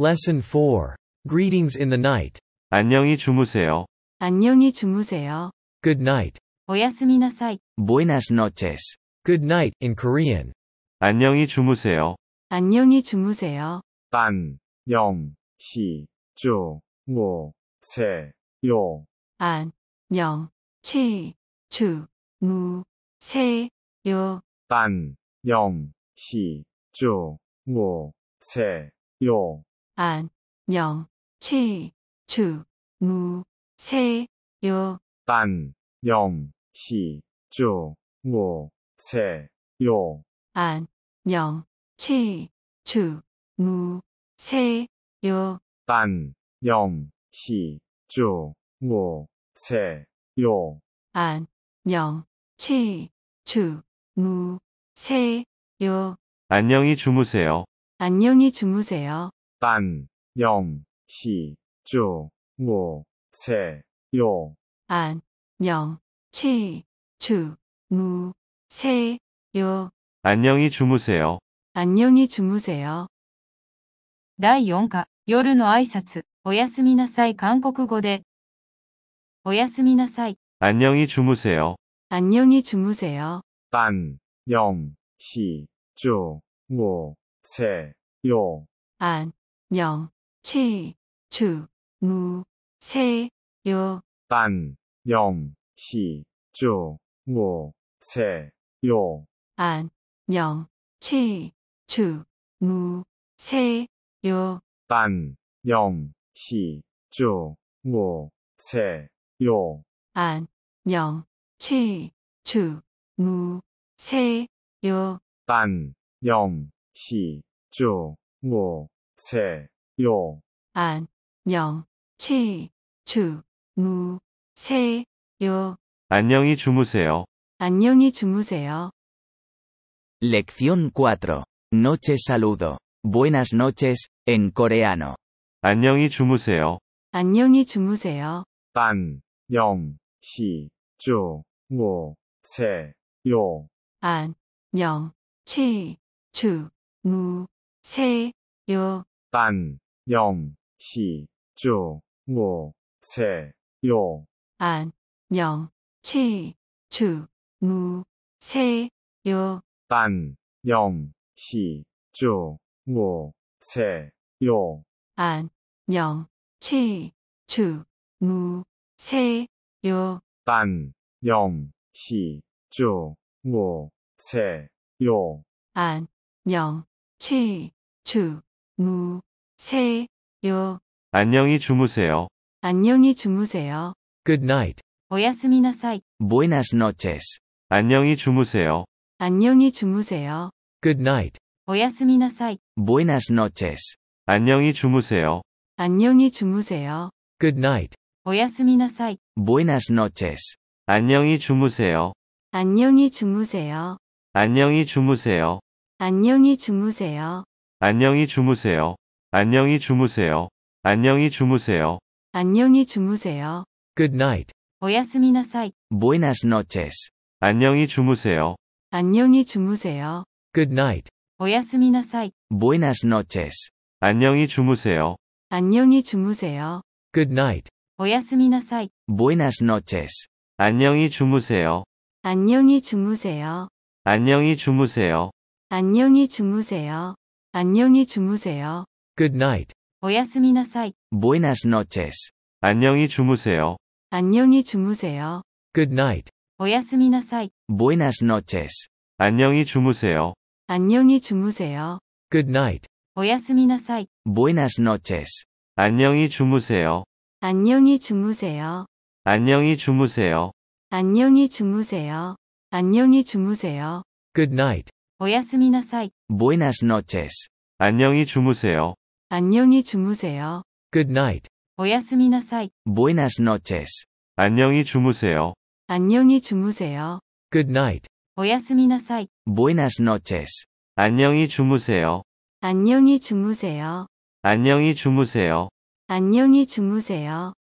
Lesson 4. Greetings in the night. 안녕히 주무세요. 안녕히 주무세요. Good night. 오야스미나사이. Buenas noches. Good night in Korean. 안녕히 주무세요. 안녕히 주무세요. 안녕히 주무세요. 안녕히 주무세요. 안녕히 주무세요. 안녕히 주무세요. 안녕히 주무세요. 안녕히 주무세요. 안녕히 주무세요. 안녕히 주무세요. 안녕히 주무세요. 안녕히 주무세요. 안녕히 주무세요. 안녕히 주무세요. 안녕히 주무세요. 안녕히 주무세요. 第4課 夜の挨拶おやすみなさい韓国語でおやすみなさい 안녕히 주무세요. 안녕히 주무세요. 안녕히 주무세요. 안녕히 주무세요. 안녕히 주무세요. 안녕히 주무세요. 안녕히 주무세요. 안녕히 주무세요. 안녕히 주무세요. 안녕히 주무세요. 안녕히 주무세요. 안녕히 주무세요. Lección 4. Noche saludo. Buenas noches en coreano. 안녕히 주무세요. 안녕히 주무세요. 안녕히 주무세요. 안녕히 주무세요. 안녕히 주무세요. 안녕히 주무세요. 안녕히 주무세요. 안녕히 주무세요. 안녕히 주무세요. 안녕히 주무세요. 안녕히 주무세요. 안녕히 주무세요. Good night. 오야스미나사이. Buenas noches. 안녕히 주무세요. 안녕히 주무세요. Good night. 오야스미나사이. Buenas noches. 안녕히 주무세요. 안녕히 주무세요. Good night. 오야스미나사이. Buenas noches. 안녕히 주무세요. 안녕히 주무세요. 안녕히 주무세요. 안녕히 주무세요. 안녕히 주무세요. 안녕히 주무세요. 안녕히 주무세요. 안녕히 주무세요. Good night. 오야스미나사이. Buenas noches. 안녕히 주무세요. 안녕히 주무세요. Good night. 오야스미나사이. Buenas noches. 안녕히 주무세요. 안녕히 주무세요. Good night. 오야스미나사이. Buenas noches. 안녕히 주무세요. 안녕히 주무세요. 안녕히 주무세요. 안녕히 주무세요. 안녕히 주무세요. Good night. 오야스미나사이. Buenas noches. 안녕히 주무세요. 안녕히 주무세요. Good night. 오야스미나사이. Buenas noches. 안녕히 주무세요. 안녕히 주무세요. Good night. 오야스미나사이. Buenas noches. 안녕히 주무세요. 안녕히 주무세요. 안녕히 주무세요. 안녕히 주무세요. 안녕히 주무세요. Good night. 오야스미나사이. Buenas noches. 안녕히 주무세요. 안녕히 주무세요. Good night. 오야스미나사이. Buenas noches. 안녕히 주무세요. 안녕히 주무세요. Good night. 오야스미나사이. Buenas noches. 안녕히 주무세요. 안녕히 주무세요. 안녕히 주무세요. 안녕히 주무세요.